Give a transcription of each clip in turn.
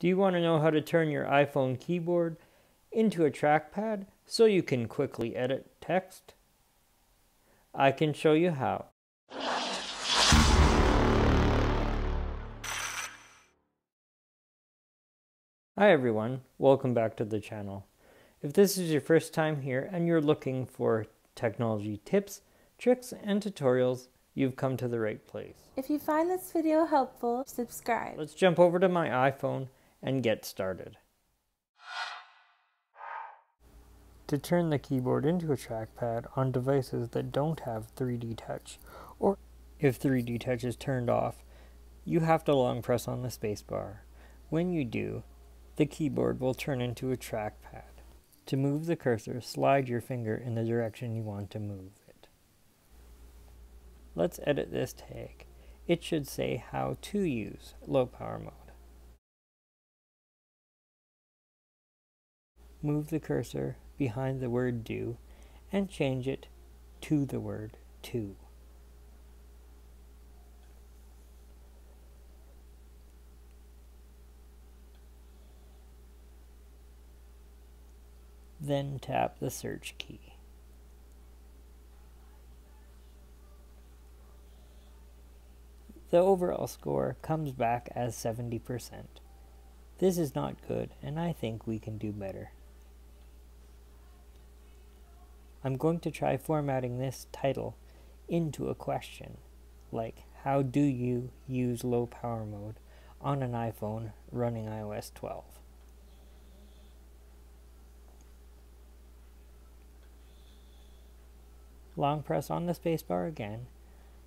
Do you want to know how to turn your iPhone keyboard into a trackpad so you can quickly edit text? I can show you how. Hi everyone, welcome back to the channel. If this is your first time here and you're looking for technology tips, tricks, and tutorials, you've come to the right place. If you find this video helpful, subscribe. Let's jump over to my iPhone and get started. To turn the keyboard into a trackpad on devices that don't have 3D touch, or if 3D touch is turned off, you have to long press on the spacebar. When you do, the keyboard will turn into a trackpad. To move the cursor, slide your finger in the direction you want to move it. Let's edit this tag. It should say how to use low power mode. Move the cursor behind the word do and change it to the word to. Then tap the search key. The overall score comes back as 70%. This is not good, and I think we can do better. I'm going to try formatting this title into a question, like how do you use low power mode on an iPhone running iOS 12? Long press on the spacebar again,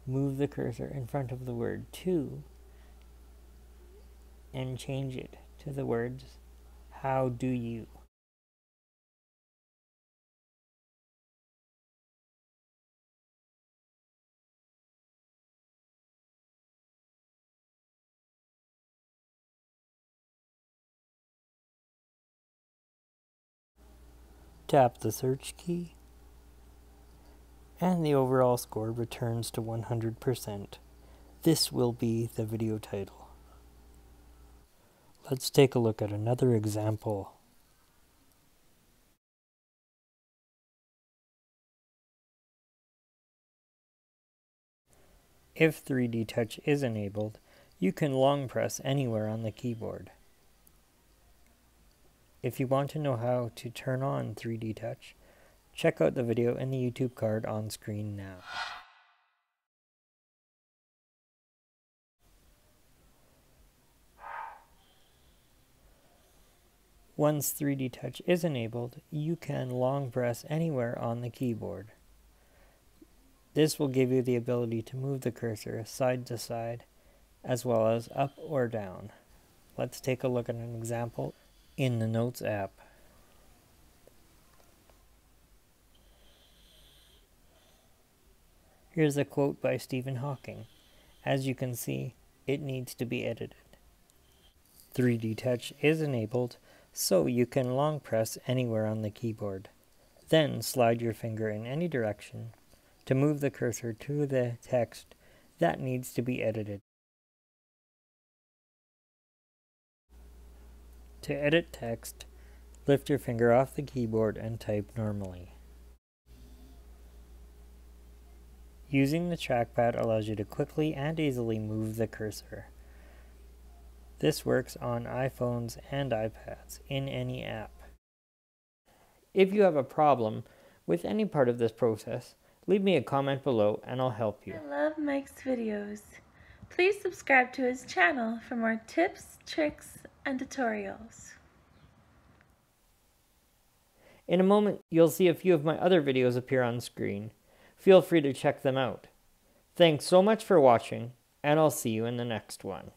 move the cursor in front of the word to, and change it to the words, how do you? Tap the search key. And the overall score returns to 100%. This will be the video title. Let's take a look at another example. If 3D Touch is enabled, you can long press anywhere on the keyboard. If you want to know how to turn on 3D Touch, check out the video and the YouTube card on screen now. Once 3D Touch is enabled, you can long press anywhere on the keyboard. This will give you the ability to move the cursor side to side, as well as up or down. Let's take a look at an example in the Notes app. Here's a quote by Stephen Hawking. As you can see, it needs to be edited. 3D Touch is enabled, so you can long press anywhere on the keyboard. Then slide your finger in any direction to move the cursor to the text that needs to be edited. To edit text, lift your finger off the keyboard and type normally. Using the trackpad allows you to quickly and easily move the cursor. This works on iPhones and iPads in any app. If you have a problem with any part of this process, leave me a comment below and I'll help you. I love Mike's videos. Please subscribe to his channel for more tips, tricks, and tutorials. In a moment, you'll see a few of my other videos appear on screen. Feel free to check them out. Thanks so much for watching, and I'll see you in the next one.